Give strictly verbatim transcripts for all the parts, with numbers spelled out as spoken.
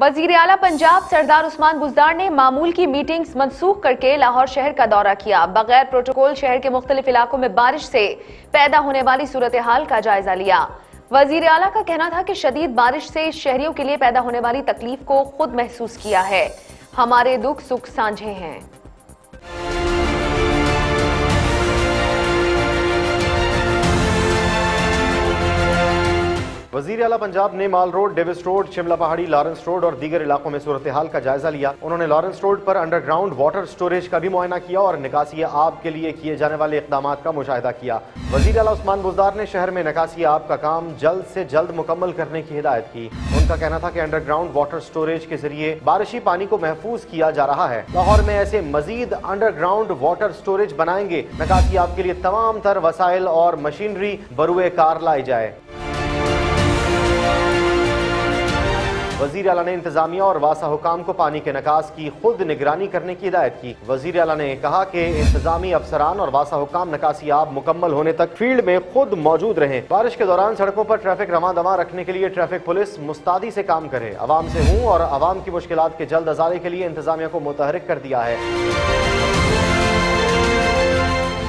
वज़ीर-ए-आला पंजाब सरदार उस्मान बुज़दार ने मामूल की मीटिंग्स मनसूख करके लाहौर शहर का दौरा किया। बगैर प्रोटोकॉल शहर के मुख्तलिफ इलाकों में बारिश से पैदा होने वाली सूरत हाल का जायजा लिया। वज़ीर-ए-आला का कहना था कि शदीद बारिश से शहरियों के लिए पैदा होने वाली तकलीफ को खुद महसूस किया है, हमारे दुख सुख साझे हैं। वज़ीर आला पंजाब ने mall road, Davis road, Shimla पहाड़ी, लॉरेंस रोड और दीगर इलाकों में सूरत हाल का जायजा लिया। उन्होंने लॉरेंस रोड पर अंडरग्राउंड वाटर स्टोरेज का भी मुआयना किया और निकासी आब के लिए किए जाने वाले इकदाम का मुशाहिदा किया। वज़ीर आला उस्मान बुज़दार ने शहर में निकासी आब का काम जल्द से जल्द मुकम्मल करने की हिदायत की। उनका कहना था कि अंडरग्राउंड वाटर स्टोरेज के जरिए बारिशी पानी को महफूज किया जा रहा है। लाहौर में ऐसे मजीद अंडरग्राउंड वाटर स्टोरेज बनाएंगे। निकासी आब के लिए तमाम तर वसाइल और मशीनरी बरूए कार लाई जाए। वज़ीर आला ने इंतजामिया और वासा हुकाम को पानी के निकास की खुद निगरानी करने की हिदायत की। वज़ीर आला ने कहा कि इंतजामी अफसरान और वासा हुकाम निकासी आब मुकम्मल होने तक फील्ड में खुद मौजूद रहें। बारिश के दौरान सड़कों पर ट्रैफिक रमा दमा रखने के लिए ट्रैफिक पुलिस मुस्तादी से काम करे। आवाम से हूँ और आवाम की मुश्किलात के जल्द अजाले के लिए इंतजामिया को मुतहरिक कर दिया है।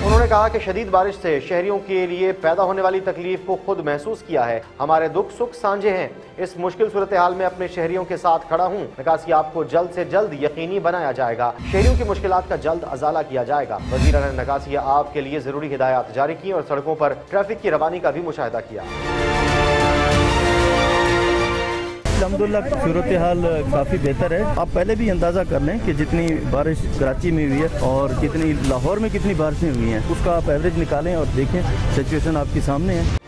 उन्होंने कहा कि शदीद बारिश से शहरियों के लिए पैदा होने वाली तकलीफ को खुद महसूस किया है, हमारे दुख सुख साझे हैं। इस मुश्किल सूरत हाल में अपने शहरियों के साथ खड़ा हूँ। निकासी आपको जल्द से जल्द यकीनी बनाया जाएगा, शहरियों की मुश्किलात का जल्द अजाला किया जाएगा। वज़ीर ने निकासी आब के लिए जरूरी हिदायत जारी की और सड़कों पर ट्रैफिक की रवानी का भी मुशाहिदा किया। अल्हम्दुलिल्लाह सूरत हाल काफ़ी बेहतर है। आप पहले भी अंदाज़ा कर लें कि जितनी बारिश कराची में हुई है और कितनी लाहौर में कितनी बारिशें हुई हैं, उसका आप एवरेज निकालें और देखें। सिचुएशन आपके सामने है।